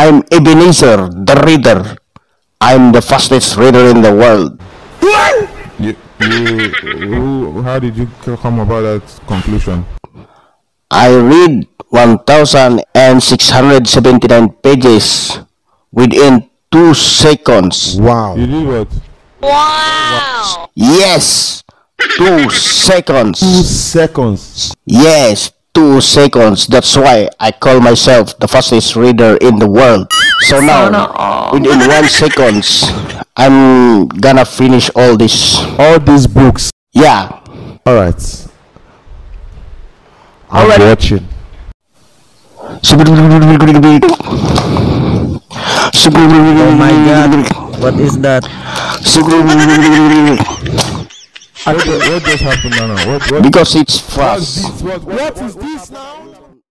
I am Ebenezer, the reader. I am the fastest reader in the world. How did you come about that conclusion? I read 1,679 pages within 2 seconds. Wow. You did what? Wow. Yes. 2 seconds. 2 seconds. Yes. 2 seconds. That's why I call myself the fastest reader in the world. So now, within 1 seconds, I'm gonna finish all this. All these books. Yeah. All right. I'm watching. Oh my God! What is that? What just happened now? Because it's fast. What is this now?